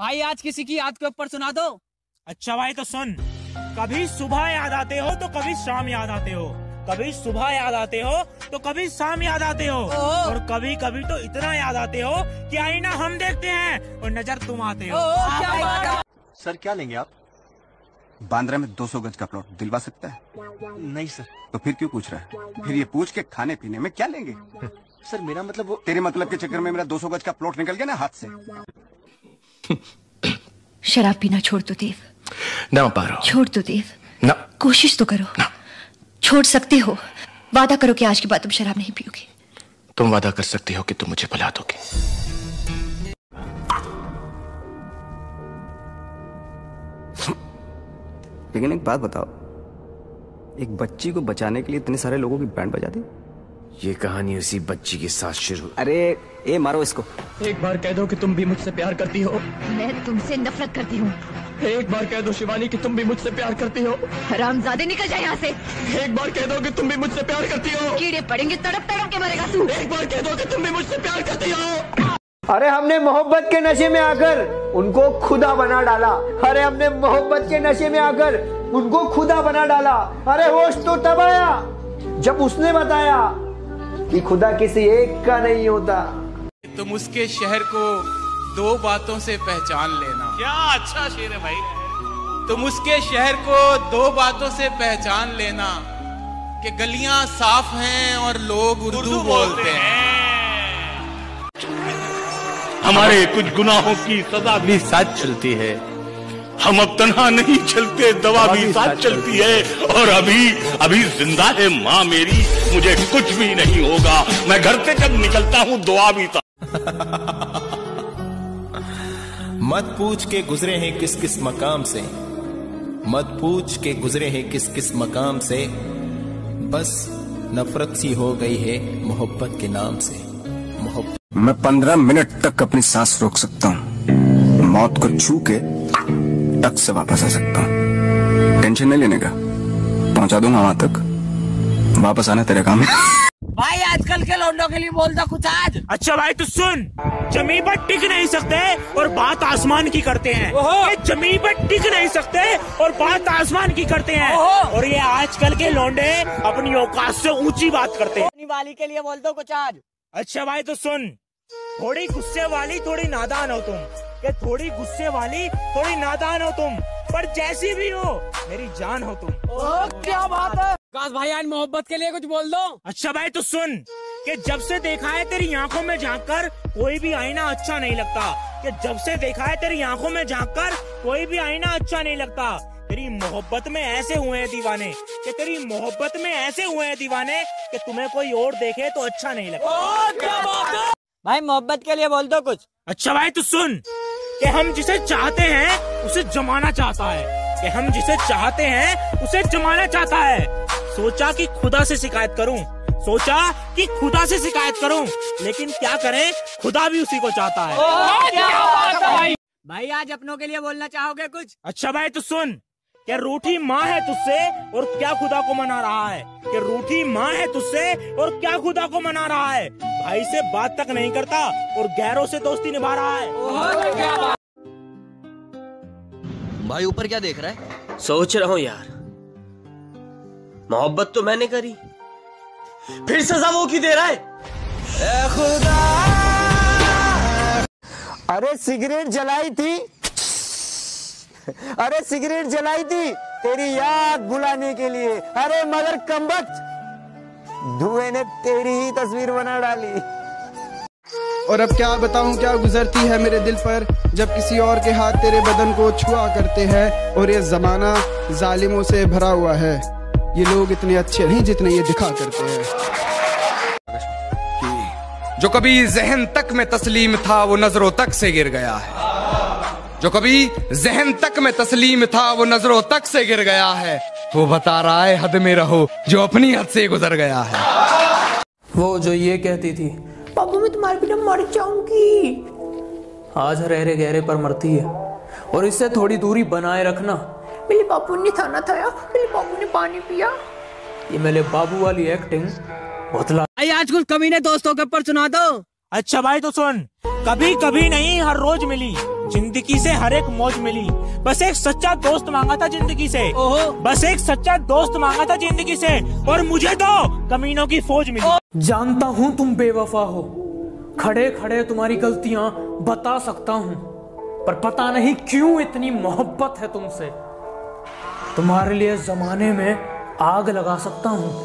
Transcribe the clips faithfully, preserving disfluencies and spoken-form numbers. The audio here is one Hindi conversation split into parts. भाई आज किसी की याद के ऊपर सुना दो। अच्छा भाई तो सुन, कभी सुबह याद आते हो तो कभी शाम याद आते हो, कभी सुबह याद आते हो तो कभी शाम याद आते हो, और कभी कभी तो इतना याद आते हो कि आईना हम देखते हैं और नजर तुम आते हो। क्या सर क्या लेंगे आप? बांद्रा में दो सौ गज का प्लॉट दिलवा सकता है? नहीं सर। तो फिर क्यों पूछ रहा है? फिर ये पूछ के खाने पीने में क्या लेंगे? सर मेरा मतलब वो। तेरे मतलब के चक्कर में मेरा दो सौ गज का प्लॉट निकल गया ना हाथ से। शराब पीना छोड़ दो देव। ना पारो। छोड़ दो देव। ना। कोशिश तो करो। ना। छोड़ सकते हो, वादा करो कि आज के बाद तुम शराब नहीं पियोगे। तुम वादा कर सकते हो कि तुम मुझे भुला दोगे। लेकिन एक बात बताओ, एक बच्ची को बचाने के लिए इतने सारे लोगों की बैंड बजा दी। ये कहानी उसी बच्ची के साथ शुरू। अरे ए मारो इसको। एक बार कह दो कि तुम भी मुझसे प्यार करती हो। मैं तुमसे नफरत करती हूँ। एक बार कह दो शिवानी कि तुम भी मुझसे प्यार करती हो। हरामजादे निकल जाए यहाँ से। एक बार कह दो कि तुम भी मुझसे प्यार करती हो। कीड़े पड़ेंगे तड़प तड़प के मरेगा तू। एक बार कह दो कि तुम भी मुझसे प्यार करती हो। अरे हमने मोहब्बत के नशे में आकर उनको खुदा बना डाला। अरे हमने मोहब्बत के नशे में आकर उनको खुदा बना डाला। अरे होश तो तब आया जब उसने बताया कि खुदा किसी एक का नहीं होता। तुम उसके शहर को दो बातों से पहचान लेना। क्या अच्छा शेर है भाई। तुम उसके शहर को दो बातों से पहचान लेना कि गलियां साफ हैं और लोग उर्दू बोलते हैं। हमारे कुछ गुनाहों की सजा भी साथ चलती है। हम अब तन्हा नहीं चलते, दवा भी साथ चलती है। और अभी अभी जिंदा है माँ मेरी, मुझे कुछ भी नहीं होगा। मैं घर से जब निकलता हूँ दुआ भी था। मत पूछ के गुजरे हैं किस किस मकाम से, मत पूछ के गुजरे हैं किस किस मकाम से, बस नफरत सी हो गई है मोहब्बत के नाम से। मोहब्बत। मैं पंद्रह मिनट तक अपनी सांस रोक सकता हूँ, मौत को छू के टक से वापस आ सकता हूँ। टेंशन नहीं लेने का, पहुँचा दूंगा वहाँ तक। वापस आना तेरा काम है। भाई आजकल के लौंडों के लिए बोल दो कुछ आज। अच्छा भाई तू सुन, जमीन पर टिक नहीं सकते और बात आसमान की करते हैं। ये जमीन पर टिक नहीं सकते और बात आसमान की करते हैं। और ये आजकल के लौंडे अपनी औकात से ऊंची बात करते हैं। अपनी वाली के लिए बोल दो कुछ आज। अच्छा भाई तो सुन, थोड़ी गुस्से वाली थोड़ी नादान हो तुम, ये थोड़ी गुस्से वाली थोड़ी नादान हो तुम, पर जैसी भी हो मेरी जान हो तुम। ओह क्या बात है। काश भाई आज मोहब्बत के लिए कुछ बोल दो। अच्छा भाई तो सुन, कि जब से देखा है तेरी आंखों में झाँक कर कोई भी आईना अच्छा नहीं लगता। कि जब से देखा है तेरी आंखों में झाँक कर कोई भी आईना अच्छा नहीं लगता। तेरी मोहब्बत में ऐसे हुए हैं दीवाने, कि तेरी मोहब्बत में ऐसे हुए हैं दीवाने कि तुम्हें कोई और देखे तो अच्छा नहीं लगता। भाई मोहब्बत के लिए बोल दो कुछ। अच्छा भाई तू सुन, कि हम जिसे चाहते हैं उसे जमाना चाहता है, कि हम जिसे चाहते हैं उसे जमाना चाहता है। सोचा कि खुदा से शिकायत करूं, सोचा कि खुदा से शिकायत करूं, लेकिन क्या करें, खुदा भी उसी को चाहता है। भाई आज अपनों के लिए बोलना चाहोगे कुछ? अच्छा भाई तू सुन, क्या रूठी माँ है तुझसे और क्या खुदा को मना रहा है। क्या रूठी माँ है तुझसे और क्या खुदा को मना रहा है। भाई से बात तक नहीं करता और गैरों से दोस्ती निभा रहा है। भाई ऊपर क्या देख रहा है? सोच रहा हूँ यार, मोहब्बत तो मैंने करी, फिर सजा वो की दे रहा है। ए खुदा। अरे सिगरेट जलाई थी, अरे सिगरेट जलाई थी तेरी याद भुलाने के लिए। अरे मगर कमबख्त, धुएं ने तेरी ही तस्वीर बना डाली। और अब क्या बताऊं क्या गुजरती है मेरे दिल पर, जब किसी और के हाथ तेरे बदन को छुआ करते हैं। और ये जमाना जालिमों से भरा हुआ है, ये लोग इतने अच्छे नहीं जितने ये दिखा करते हैं। जो कभी जहन तक में तस्लीम था वो नजरों तक से गिर गया है। जो कभी जहन तक में तस्लीम था वो नजरों तक से गिर गया है। वो बता रहा है हद में रहो, जो अपनी हद से गुजर गया है। वो जो ये कहती थी पापा मैं तुम्हारे बिना मर जाऊंगी, आज हर गहरे गहरे पर मरती है। और इससे थोड़ी दूरी बनाए रखना। मेरे बाबू ने खाना खाया, मेरे बाबू ने पानी पिया, ये मेरे बाबू वाली एक्टिंग बतला। आज कुछ कमीने दोस्तों के ऊपर सुना दो। अच्छा भाई तो सुन, कभी कभी नहीं हर रोज मिली जिंदगी से हर एक मौज मिली, बस एक सच्चा दोस्त मांगा था जिंदगी से, बस एक सच्चा दोस्त मांगा था जिंदगी से, और मुझे तो कमीनों की फौज मिली। जानता हूँ तुम बेवफा हो, खड़े खड़े तुम्हारी गलतियाँ बता सकता हूँ, पर पता नहीं क्यों इतनी मोहब्बत है तुमसे, तुम्हारे लिए जमाने में आग लगा सकता हूँ।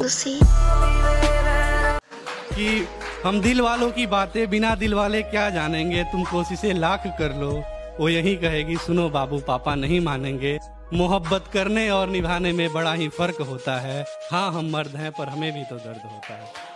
कि हम दिल वालों की बातें बिना दिल वाले क्या जानेंगे, तुम कोशिशें लाख कर लो वो यही कहेगी, सुनो बाबू पापा नहीं मानेंगे। मोहब्बत करने और निभाने में बड़ा ही फर्क होता है। हाँ हम मर्द हैं पर हमें भी तो दर्द होता है।